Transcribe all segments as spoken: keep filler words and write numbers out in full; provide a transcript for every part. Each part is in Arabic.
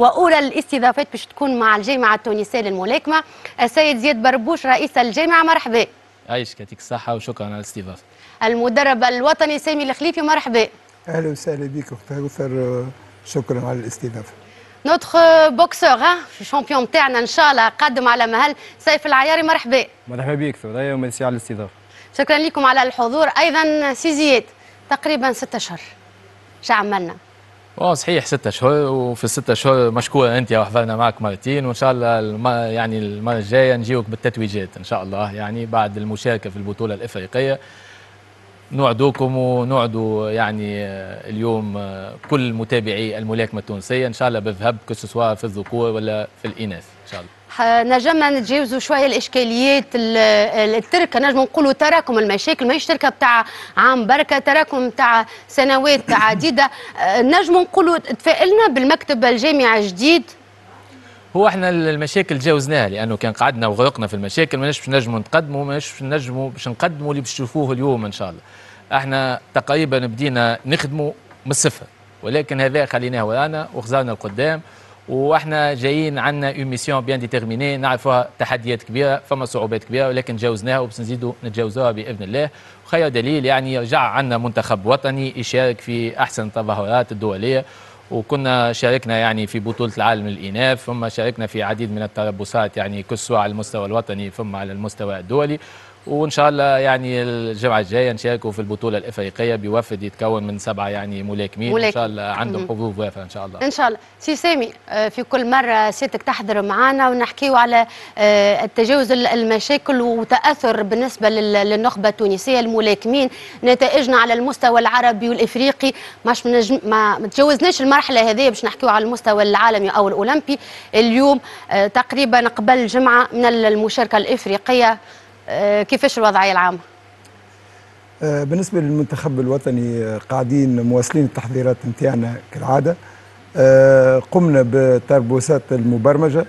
واولى الاستضافات باش تكون مع الجامعه التونسيه للملاكمه، السيد زياد بربوش رئيس الجامعه. مرحبا. عايشك، يعطيك الصحه وشكرا على الاستضافه. المدرب الوطني سامي الخليفي، مرحبا. اهلا وسهلا بكم اكثر، شكرا على الاستضافه. نوتخ بوكسور ها الشامبيون نتاعنا ان شاء الله قدم على مهل، سيف العياري، مرحبا. مرحبا بك ثريا وميرسي على الاستضافه. شكرا لكم على الحضور. ايضا سي زياد تقريبا ستة اشهر شو عملنا؟ اه صحيح ستة اشهر، وفي الستة اشهر مشكوره انت وحضرنا معك مرتين، وان شاء الله المره يعني المره الجايه نجيوك بالتتويجات ان شاء الله، يعني بعد المشاركه في البطوله الافريقيه نوعدوكم ونوعدوا يعني اليوم كل متابعي الملاكمه التونسيه ان شاء الله بذهب كسوسوا في الذكور ولا في الاناث ان شاء الله. نجمنا نتجاوزوا شويه الاشكاليات، التركه نجموا نقولوا تراكم المشاكل، ماهيش تركه بتاع عام بركه، تراكم تاع سنوات عديده. نجموا نقولوا تفائلنا بالمكتب الجامعي الجديد. هو احنا المشاكل تجاوزناها، لانه كان قعدنا وغرقنا في المشاكل ماناش باش نجموا نتقدموا، ماناش باش نجموا باش نقدموا اللي باش تشوفوه اليوم ان شاء الله. احنا تقريبا بدينا نخدموا من الصفر، ولكن هذا خليناه ورانا وخزرنا القدام، واحنا جايين عندنا اون ميسيون بيان ديتيرميني، نعرفوها تحديات كبيره، فما صعوبات كبيره، ولكن تجاوزناها وباش نزيدوا نتجاوزوها باذن الله، وخير دليل يعني رجع عندنا منتخب وطني يشارك في احسن التظاهرات الدوليه، وكنا شاركنا يعني في بطوله العالم للاناث، ثم شاركنا في عديد من التربصات يعني كسوا على المستوى الوطني ثم على المستوى الدولي، وان شاء الله يعني الجمعه الجايه نشاركوا في البطوله الافريقيه بوفد يتكون من سبعه يعني ملاكمين ملاكم. ان شاء الله عندهم حظوظ وافره ان شاء الله. ان شاء الله. سي سامي، في كل مره سيادتك تحضر معنا ونحكيو على تجاوز المشاكل وتاثر بالنسبه للنخبه التونسيه الملاكمين، نتائجنا على المستوى العربي والافريقي، ماش ما تجاوزناش المرحله هذه باش نحكيو على المستوى العالمي او الاولمبي. اليوم تقريبا قبل جمعه من المشاركه الافريقيه، كيفاش الوضعيه العامه؟ بالنسبه للمنتخب الوطني قاعدين مواصلين التحضيرات نتاعنا كالعاده، قمنا بالتربصات المبرمجه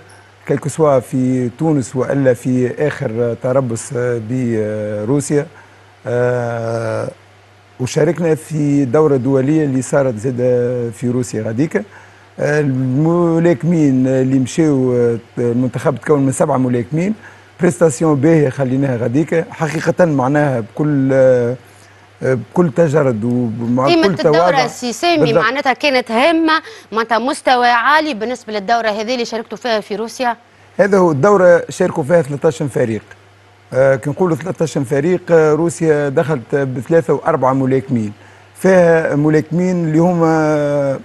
كيكو سوا في تونس والا في اخر تربص بروسيا، وشاركنا في دوره دوليه اللي صارت زاد في روسيا غاديكا. الملاكمين اللي مشاو المنتخب تكون من سبعه ملاكمين، بريستاسيون باهيه خليناها غاديكا حقيقه، معناها بكل بكل تجرد ومع كل تواضع. قيمه الدوره سي سامي معناتها كانت هامه، معناتها مستوى عالي بالنسبه للدوره هذه اللي شاركتوا فيها في روسيا. هذا هو الدوره شاركوا فيها ثلاثة عشر فريق، آه كي نقولوا ثلاثة عشر فريق، آه روسيا دخلت بثلاثه واربعه ملاكمين، فيها ملاكمين اللي هما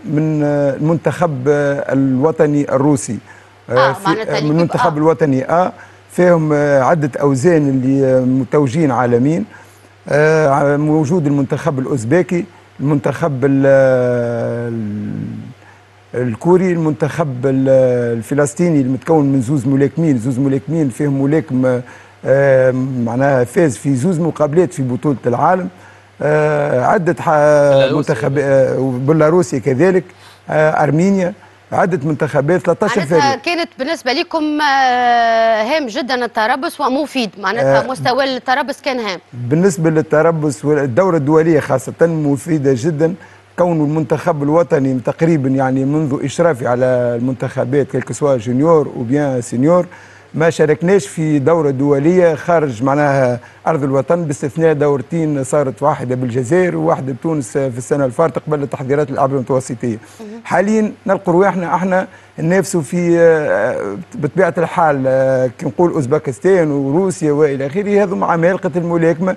من المنتخب الوطني الروسي، آه آه من المنتخب آه. الوطني اه فيهم عدة أوزان اللي متوجين عالمين، موجود المنتخب الأوزبكي، المنتخب الكوري، المنتخب الفلسطيني المتكون من زوز ملاكمين، زوز ملاكمين فيهم ملاكم معناها فاز في زوز مقابلات في بطولة العالم، عدة منتخبات بيلاروسيا كذلك، أرمينيا، عدة منتخبات ثلاثة عشر فريق. كانت بالنسبة لكم هام جدا التربص ومفيد، معناتها مستوى التربص كان هام. بالنسبة للتربص والدورة الدولية خاصة مفيدة جدا، كون المنتخب الوطني تقريبا يعني منذ إشرافي على المنتخبات كيلكو سوا جونيور وبيان سينيور ما شاركناش في دورة دولية خارج معناها أرض الوطن، باستثناء دورتين صارت واحدة بالجزائر وواحدة بتونس في السنة الفارطة قبل التحضيرات الألعاب المتوسطية. حاليا نلقوا رواحنا احنا ننافسوا في بطبيعة الحال كي نقول أوزبكستان وروسيا وإلى آخره، هذو مع عمالقة الملاكمة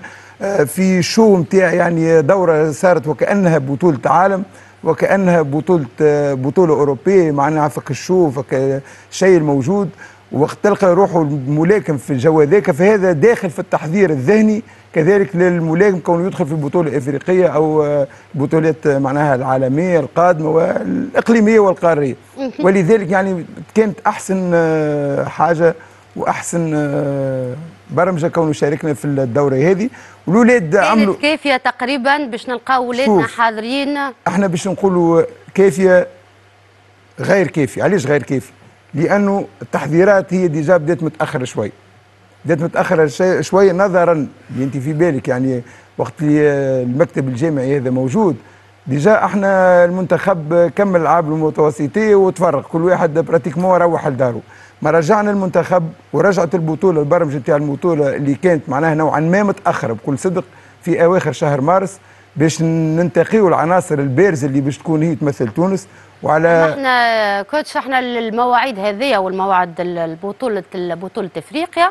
في شو نتاع يعني دورة صارت وكأنها بطولة عالم، وكأنها بطولة بطولة أوروبية، معناها فك الشو فك شيء الموجود، وقت تلقى روحه الملاكم في الجو هذاك، فهذا داخل في التحضير الذهني كذلك للملاكم كونه يدخل في البطوله الافريقيه او البطولات معناها العالميه القادمه والاقليميه والقاريه، ولذلك يعني كانت احسن حاجه واحسن برمجه كونه شاركنا في الدوره هذه، والولاد عملوا كانت كافيه تقريبا باش نلقاو ولادنا حاضرين. احنا باش نقولوا كافيه غير كافيه، علاش غير كافيه؟ لانه التحضيرات هي ديجا بدات متاخره شوي، بدات متاخره شوي نظرا اللي انت في بالك يعني وقت المكتب الجامعي هذا موجود ديجا احنا المنتخب كمل العاب المتوسطيه وتفرق، كل واحد براتيكمون روح لداره. ما رجعنا المنتخب ورجعت البطوله، البرمجه نتاع البطوله اللي كانت معناها نوعا ما متاخره بكل صدق في اواخر شهر مارس باش ننتقيوا العناصر البارزه اللي باش تكون هي تمثل تونس. وعلى احنا كوتش احنا المواعيد هذيا والمواعيد البطوله بطوله افريقيا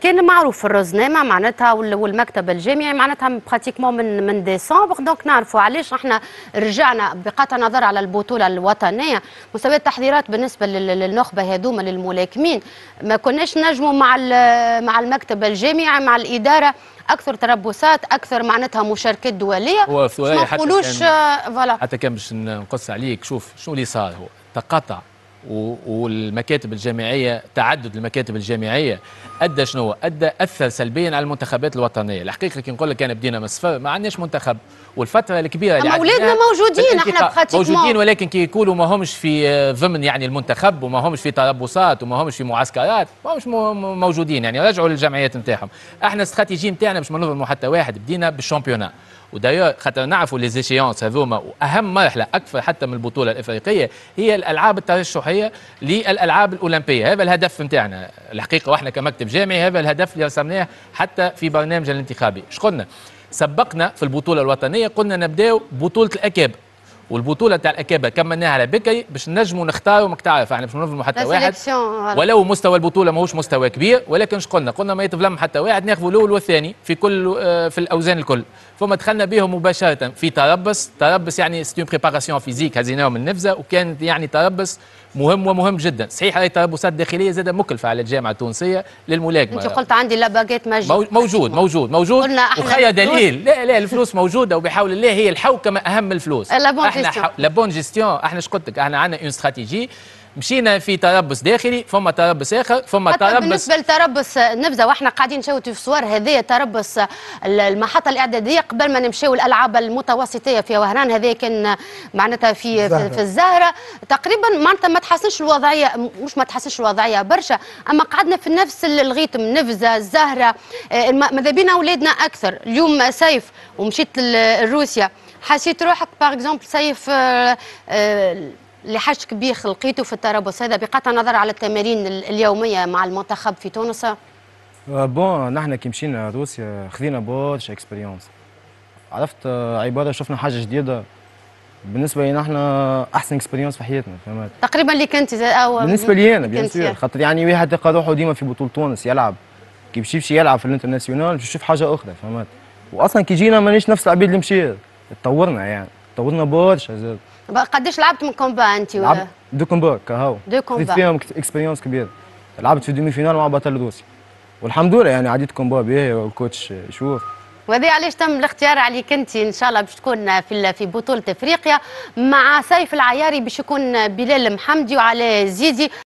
كان معروف في الرزنامه معناتها والمكتب الجامعي معناتها براتيكمون من من ديسمبر، دونك نعرفوا علاش احنا رجعنا بقات نظر على البطوله الوطنيه. مستوى التحضيرات بالنسبه للنخبه هذوما للملاكمين ما كناش نجموا مع مع المكتب الجامعي مع الاداره اكثر تربصات اكثر معناتها مشاركات دوليه، ما نقولوش فوالا. حتى كان باش نقص عليك، شوف شنو اللي صار، هو تقطع والمكاتب الجامعيه، تعدد المكاتب الجامعيه ادى شنو؟ ادى اثر سلبيا على المنتخبات الوطنيه. الحقيقه كي نقول لك انا بدينا من الصفر ما عندناش منتخب، والفتره الكبيره اللي عندنا اولادنا موجودين احنا براتيكمون موجودين، ولكن كي يقولوا ما همش في ضمن يعني المنتخب وما همش في تربصات وما همش في معسكرات ما همش موجودين، يعني رجعوا للجمعيات نتاعهم. احنا الاستراتيجيه نتاعنا باش ما نظلموا حتى واحد، بدينا بالشامبيونا ودايور خاطر نعرفوا لي زيشيونس هذوما، واهم مرحله اكثر حتى من البطوله الافريقيه هي الالعاب الترشحيه للالعاب الاولمبيه. هذا الهدف نتاعنا الحقيقه، واحنا كمكتب جامعي هذا الهدف اللي رسمناه حتى في برنامج الانتخابي. اش قلنا؟ سبقنا في البطوله الوطنيه قلنا نبداو بطوله الاكابر، والبطوله تاع الاكابر كملناها على بكري باش نجموا نختاروا ماك تعرف احنا باش نظلموا حتى واحد، ولو مستوى البطوله ماهوش مستوى كبير، ولكن اش قلنا؟ قلنا ما يتظلم حتى واحد، ناخذوا الاول والثاني في كل في الاوزان الكل. فما دخلنا بهم مباشره في تربص، تربص يعني سيتون بريباراسيون فيزيك هزيناهم النفزه، وكانت يعني تربص مهم ومهم جدا. صحيح هذه تربصات داخليه زاده مكلفه على الجامعه التونسيه للملاكمه. انت قلت عندي لا باكيت موجود موجود موجود موجود وخير دليل، لا لا الفلوس موجوده وبحول الله هي الحوكمه اهم الفلوس. احنا لا بون جيستيون، احنا اش قلت لك؟ احنا عندنا اون استراتيجي، مشينا في تربص داخلي، فما تربص اخر، فما تربص بالنسبه لتربص نبذه، واحنا قاعدين نشوتوا في صور هذه تربص المحطه الاعداديه قبل ما نمشيو الالعاب المتوسطيه في وهران، هذا كان معناتها في الزهرة. في الزهره تقريبا معناتها ما تحسنش الوضعيه، مش ما تحسنش الوضعيه برشا، اما قعدنا في نفس الغيتم نبذه الزهره. ماذا بينا اولادنا اكثر، اليوم سيف ومشيت لروسيا حسيت روحك باغ اكزومبل سيف أه أه اللي حاجتك بيه خلقيته في التربص هذا بقطع نظر على التمارين اليوميه مع المنتخب في تونس. بون نحن كي مشينا روسيا خذينا برشا اكسبيريونس، عرفت عباره شفنا حاجه جديده بالنسبه لنا احنا، احسن اكسبيريونس في حياتنا فهمت تقريبا اللي كنت او بالنسبه لي انا بيان خاطر يعني واحد يلقى روحه ديما في بطوله تونس يلعب، كي باش يمشي يلعب في الانترناسيونال باش يشوف حاجه اخرى فهمت. واصلا كي جينا مانيش نفس العباد اللي مشيت، تطورنا يعني تطورنا برشا زاد. قداش لعبت من كومبا انت ولا؟ لعبت دو كومبا كهو دو كومبا زدت فيهم اكسبيريونس كبيره، لعبت في دومي فينال مع بطل روسي والحمد لله يعني عديت كومبا باهيه والكوتش يشوف. وهذا علاش تم الاختيار عليك انت ان شاء الله باش تكون في في بطوله افريقيا مع سيف العياري باش يكون بلال محمدي وعلى زيدي.